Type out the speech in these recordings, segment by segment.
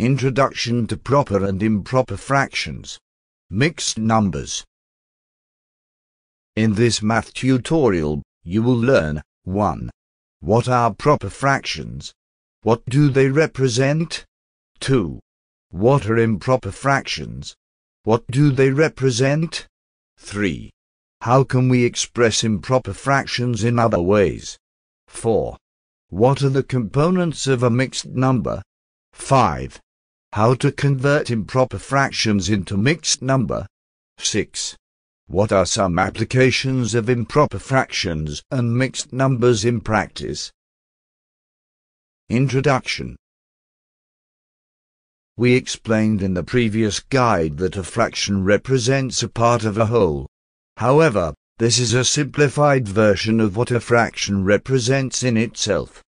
Introduction to proper and improper fractions. Mixed numbers. In this math tutorial, you will learn 1. What are proper fractions? What do they represent? 2. What are improper fractions? What do they represent? 3. How can we express improper fractions in other ways? 4. What are the components of a mixed number? 5. How to convert improper fractions into mixed number. 6. What are some applications of improper fractions and mixed numbers in practice? Introduction. We explained in the previous guide that a fraction represents a part of a whole. However, this is a simplified version of what a fraction represents in itself.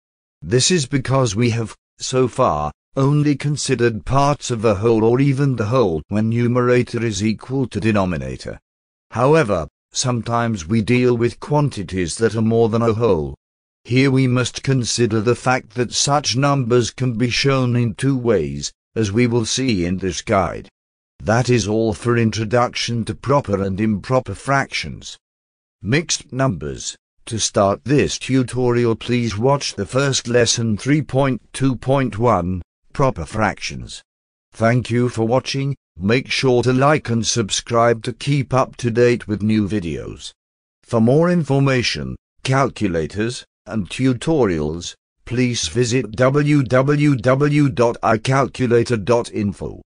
This is because we have, so far, only considered parts of a whole or even the whole when numerator is equal to denominator. However, sometimes we deal with quantities that are more than a whole. Here we must consider the fact that such numbers can be shown in two ways, as we will see in this guide. That is all for introduction to proper and improper fractions. Mixed numbers. To start this tutorial, please watch the first lesson 3.2.1. Proper fractions. Thank you for watching. Make sure to like and subscribe to keep up to date with new videos. For more information, calculators, and tutorials, please visit www.iCalculator.info.